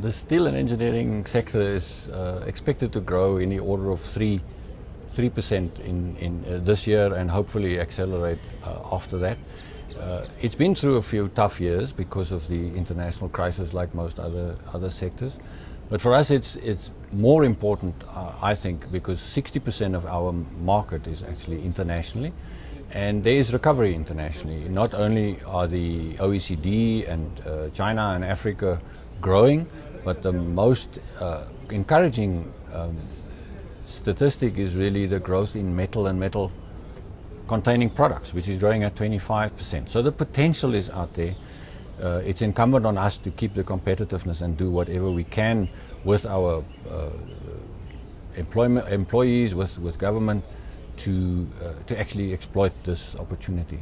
The steel and engineering sector is expected to grow in the order of 3% in this year, and hopefully accelerate after that. It's been through a few tough years because of the international crisis, like most other sectors. But for us, it's more important, I think, because 60% of our market is actually internationally, and there is recovery internationally. Not only are the OECD and China and Africa growing, but the most encouraging statistic is really the growth in metal and metal containing products, which is growing at 25%. So the potential is out there. It's incumbent on us to keep the competitiveness and do whatever we can with our employees, with government, to actually exploit this opportunity.